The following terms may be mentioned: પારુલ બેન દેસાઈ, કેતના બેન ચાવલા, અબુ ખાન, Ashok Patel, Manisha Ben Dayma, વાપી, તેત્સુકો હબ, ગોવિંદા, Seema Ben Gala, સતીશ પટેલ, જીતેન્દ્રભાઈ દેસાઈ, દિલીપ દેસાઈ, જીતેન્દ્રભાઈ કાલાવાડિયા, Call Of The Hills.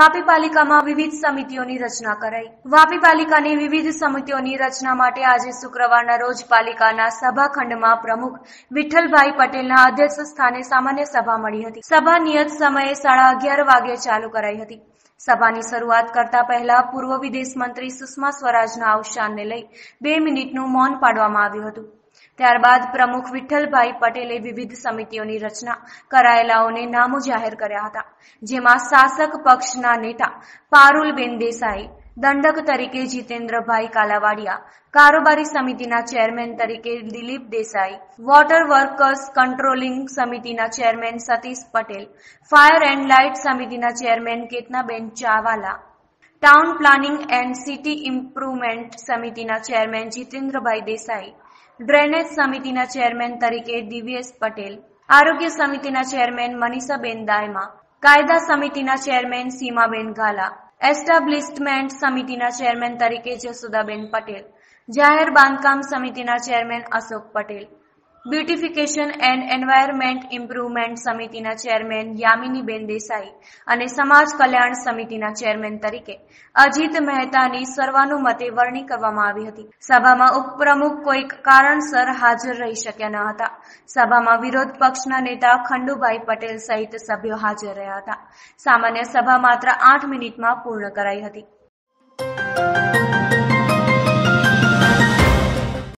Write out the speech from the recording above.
વાપી પાલિકામાં વિવિધ સમિતિઓની રચના કરાઈ. વાપી પાલિકાની વિવિધ સમિતિઓની રચના માટે આજે શુક્રવારના રોજ પાલિકાના સભાખંડમાં પ્રમુખ વિઠ્ઠલભાઈ પટેલના અધ્યક્ષ સ્થાને સામાન્ય સભા મળી હતી. સભા નિયત સમયે 11:30 વાગે ચાલુ કરાઈ હતી. સભાની શરૂઆત કરતા પહેલા પૂર્વ વિદેશ મંત્રી સુષ્મા સ્વરાજના અવસાનને લઈ 2 મિનિટનું મૌન પાડવામાં આવ્યું હતું. ત્યારબાદ પ્રમુખ વિઠ્ઠલભાઈ પટેલે વિવિધ સમિતિઓની રચના કરાયેલાઓને નામો જાહેર કર્યા હતા, જેમાં શાસક પક્ષના નેતા પારુલ બેન દેસાઈ, દંડક તરીકે જીતેન્દ્રભાઈ કાલાવાડિયા, કારોબારી સમિતિના ચેરમેન તરીકે દિલીપ દેસાઈ, water workers controlling સમિતિના chairman સતીશ પટેલ, fire and light સમિતિના chairman કેતના બેન ચાવલા, town planning and city improvement સમિતિના ચેરમેન જીતેન્દ્રભાઈ દેસાઈ, ड्रेनेज समितिना चेयरमैन तरीके दिव्येश पटेल, आरोग्य समितिना चेयरमैन मनीषा बेन दायमा, कायदा समितिना चेयरमैन सीमा बेन गाला, एस्टाब्लिशमेंट समितिना चेयरमैन तरीके जसूदा बेन पटेल, जाहिर बांधकाम समितिना chairman Ashok Patel, beautification and environment improvement समितिना चेयरमैन यामिनी बेन देसाई अने समाज कल्याण समितिना चेयरमैन तरीके अजीत मेहतानी सर्वानुमते वरणी करवामां आवी हती. सभामां उपप्रमुख कोई कारणसर हाजर रही शक्या न हता. सभामां विरोध पक्षना नेता खंडूभाई पटेल सहित सभ्यो हाजर रह्या हता. सामान्य सभा मात्र 8 मिनिटमां पूर्ण कराई हती.